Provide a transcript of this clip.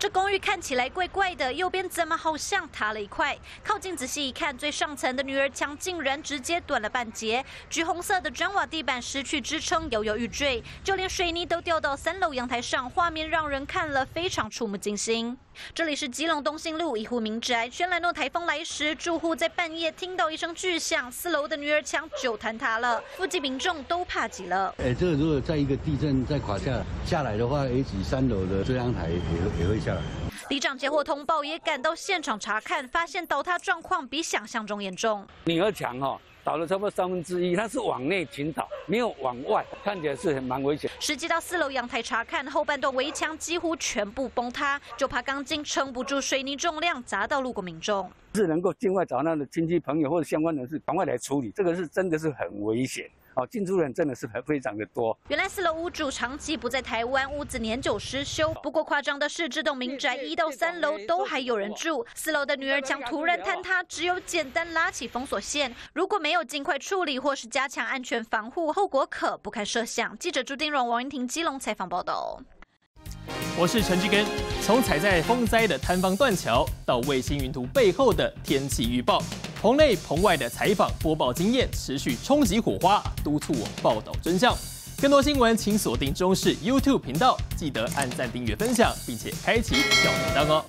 这公寓看起来怪怪的，右边怎么好像塌了一块？靠近仔细一看，最上层的女儿墙竟然直接断了半截，橘红色的砖瓦地板失去支撑，摇摇欲坠，就连水泥都掉到3楼阳台上，画面让人看了非常触目惊心。这里是基隆东兴路一户民宅，轩兰诺台风来时，住户在半夜听到一声巨响，4楼的女儿墙就坍塌了，附近民众都怕极了。这个如果在一个地震再垮下来的话，也许3楼的遮阳台也会下。 里长接获通报，也赶到现场查看，发现倒塌状况比想象中严重。女儿墙倒了差不多1/3，它是往内倾倒，没有往外，看起来是蛮危险。实际到4楼阳台查看，后半段围墙几乎全部崩塌，就怕钢筋撑不住水泥重量砸到路过民众。是能够尽快找到的亲戚朋友或者相关人士，赶快来处理，这个是真的是很危险。 进出人真的是非常的多。原来4楼屋主长期不在台湾，屋子年久失修。不过夸张的是，这栋民宅1到3楼都还有人住，4楼的女儿墙突然坍塌，只有简单拉起封锁线。如果没有尽快处理或是加强安全防护，后果可不堪设想。记者朱丁荣、王云婷、基隆采访报道。我是陈志根。从踩在风灾的坍方断桥，到卫星云图背后的天气预报。 棚内棚外的采访播报经验持续冲击火花，督促我报道真相。更多新闻，请锁定中视 YouTube 频道，记得按赞、订阅、分享，并且开启小铃铛哦。